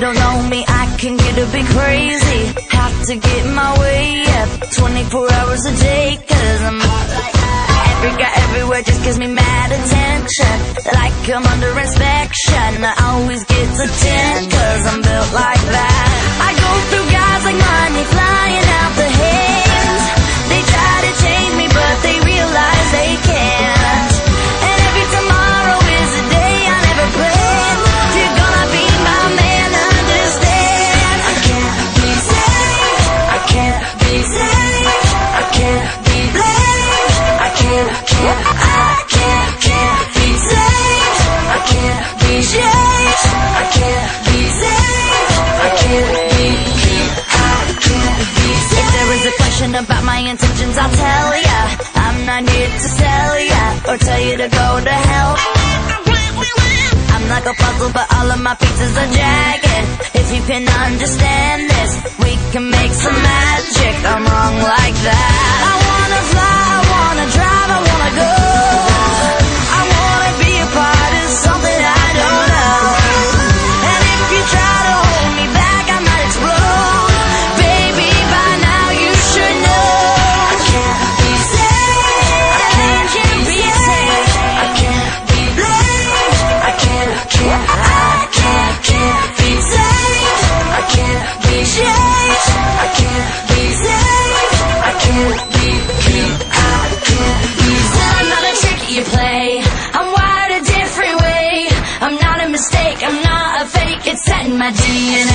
Don't know me, I can get a bit crazy. Have to get my way up 24 hours a day, 'cause I'm hot like that. Every guy everywhere just gives me mad attention, like I'm under inspection. I always get to 10, 'cause I'm built like that. I go through guys like money flying out the hands. They try to change me, but they realize they can't. And every tomorrow is a day I never planned. You're gonna be my man. I can't be saved. If there is a question about my intentions, I'll tell ya. I'm not here to sell ya or tell you to go to hell. I'm like a puzzle, but all of my pieces are jagged. If you can understand this, we can make some magic. I'm wrong like that. I wanna fly, I wanna drive, I wanna go. I wanna be a part of something I don't know. And if you try to hold me back, I might explode. Baby, by now you should know. I can't be saved. I can't be saved. I can't be blessed. I can't be saved. I can't be changed. I can't be saved. I can't be cute. I can't be saved. I'm not a trick you play. I'm wired a different way. I'm not a mistake. I'm not a fake. It's set in my DNA.